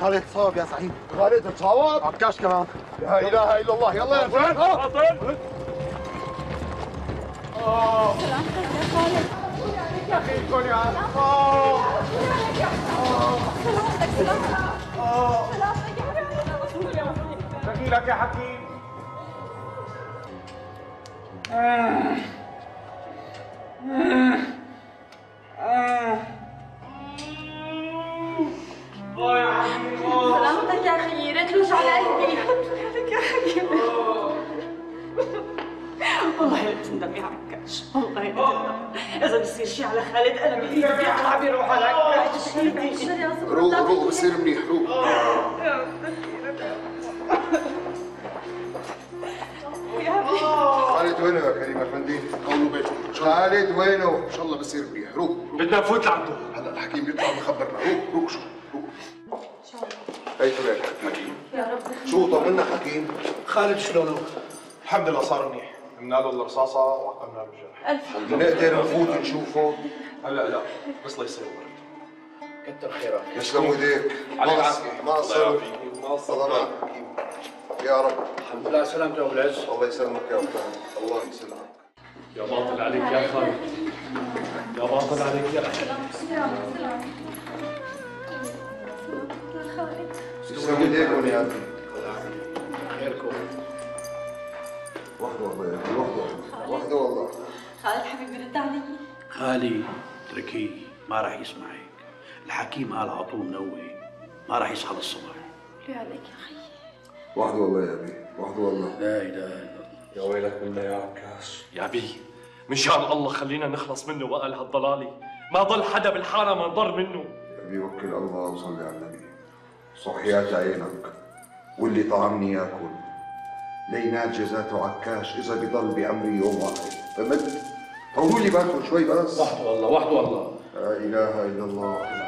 خالد صواب يا سعيد. خالد اتصوب؟ عكاش كمان. لا اله الا الله. يلا يا فلان. حاضر. اه خالد يا اخي الكل يا عم. بقي لك يا حكيم. سلامتك يا اخي، يا ريت توجع قلبي. سلامتك يا حبيبي. والله لا تندم يا عكاش، والله لا تندم. اذا بصير شيء على خالد انا بايدي بيطلع بيروح على عكاش. روق روق وصير منيح، روق. خالد وينه يا كريم افندي؟ قولوا بيته. خالد وينه؟ ان شاء الله بصير منيح، روق. بدنا نفوت لعنده. هلا الحكيم بيطلع بخبرنا، روق روق شو. ان شاء الله. هيك وياك حكيم. يا رب. شو طمنا حكيم؟ خالد شلونه؟ الحمد لله صار منيح. مناله الرصاصه وعقمناه بالجرح. الف نقدر نفوت نشوفه؟ هلا لا، بس الله يسلمك. كتر خيرك. يسلم ايديك. على العافيه. ما قصرت. ما قصرت يا رب. الحمد لله على سلامته يا ابو العز. الله يسلمك يا ابو فهد. الله يسلمك. يا باطل عليك يا خالد. يا باطل عليك يا اخي. يسلم ايديكم يا اخي. خيركم. وحده والله يا اخي، وحده والله. خالد حبيبي رد علي. خالي اتركيه، ما راح يسمعك. الحكيم قال عطوه منوه، ما راح يصحى للصبح. ليه عليك يا اخي؟ وحده والله يا ابي، وحده والله. لا اله الا الله. يا ويلك منا يا عكاش. يا ابي من شان الله خلينا نخلص منه بقى لهالضلالي، ما ضل حدا بالحاره ما انضر منه. يا ابي وكل الله وصلي على النبي. صحيات عينك واللي طعمني ياكل. لينات جزاته عكاش اذا بضل بامري يوم واحد، فهمت؟ طولوا لي بالكم شوي بس. وحده والله، وحده والله. لا اله الا الله.